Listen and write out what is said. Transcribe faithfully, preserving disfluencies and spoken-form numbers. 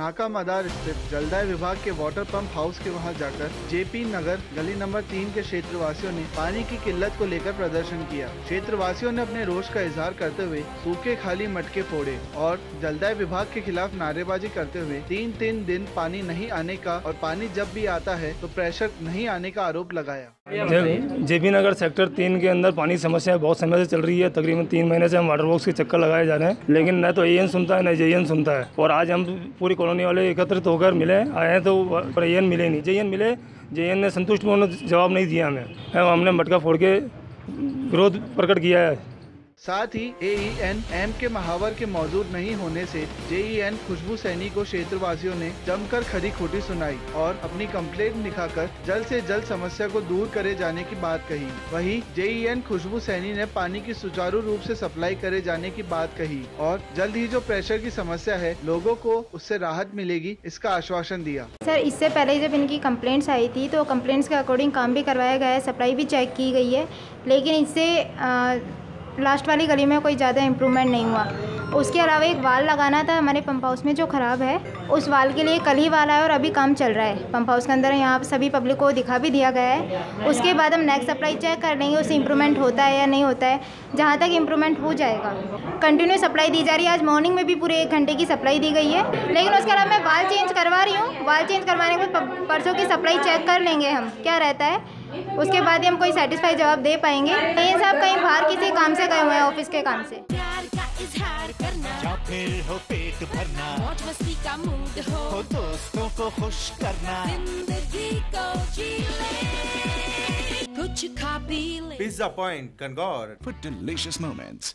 नाका मदार स्थित जलदाय विभाग के वाटर पंप हाउस के वहां जाकर जे पी नगर गली नंबर तीन के क्षेत्रवासियों ने पानी की किल्लत को लेकर प्रदर्शन किया। क्षेत्रवासियों ने अपने रोष का इजहार करते हुए सूखे खाली मटके फोड़े और जलदाय विभाग के खिलाफ नारेबाजी करते हुए तीन तीन दिन पानी नहीं आने का और पानी जब भी आता है तो प्रेशर नहीं आने का आरोप लगाया। जे पी नगर सेक्टर तीन के अंदर पानी समस्या बहुत समय से चल रही है। तकरीबन तीन महीने से हम वाटर बॉक्स के चक्कर लगाए जा रहे हैं, लेकिन न तो ए इ एन सुनता है न जे ई एन सुनता है। और आज हम पूरी कॉलोनी वाले एकत्रित होकर मिले आए हैं तो ए इ एन मिले नहीं, जे ई एन मिले। जे ई एन ने संतुष्ट में उन्होंने जवाब नहीं दिया हमें, हमने मटका फोड़ के विरोध प्रकट किया है। साथ ही ए इ एन एम के महावर के मौजूद नहीं होने से जे ई एन खुशबू सैनी को क्षेत्रवासियों ने जमकर खरी खोटी सुनाई और अपनी कंप्लेंट लिखाकर जल्द से जल्द समस्या को दूर करे जाने की बात कही। वहीं जे ई एन खुशबू सैनी ने पानी की सुचारू रूप से सप्लाई करे जाने की बात कही और जल्द ही जो प्रेशर की समस्या है लोगों को उससे राहत मिलेगी इसका आश्वासन दिया। सर, इससे पहले जब इनकी कंप्लेंट्स आई थी तो कंप्लेंट्स के अकॉर्डिंग काम भी करवाया गया है, सप्लाई भी चेक की गई है, लेकिन इससे लास्ट वाली गली में कोई ज़्यादा इम्प्रूवमेंट नहीं हुआ। उसके अलावा एक वाल लगाना था हमारे पंप हाउस में जो ख़राब है, उस वाल के लिए कल ही वाल आया और अभी काम चल रहा है पंप हाउस के अंदर। यहाँ सभी पब्लिक को दिखा भी दिया गया है। उसके बाद हम नेक्स्ट सप्लाई चेक कर लेंगे उससे इम्प्रूवमेंट होता है या नहीं होता है। जहाँ तक इम्प्रूवमेंट हो जाएगा कंटिन्यू सप्लाई दी जा रही है। आज मॉर्निंग में भी पूरे एक घंटे की सप्लाई दी गई है, लेकिन उसके अलावा मैं वाल चेंज करवा रही हूँ। वाल चेंज करवाने के बाद परसों की सप्लाई चेक कर लेंगे हम क्या रहता है, उसके बाद ही हम कोई सेटिस्फाई जवाब दे पाएंगे। नहीं साहब कहीं बाहर किसी काम से गए हुए हैं, ऑफिस के काम से। प्यार का इजहार करना या फिर हो पेट भरना, मौज मस्ती का मूड हो, हो दोस्तों को खुश करना, जिंदगी को जी ले, कुछ खा पी ले। पिज्जा पॉइंट कंगोर फॉर डिलीशियस मोमेंट्स।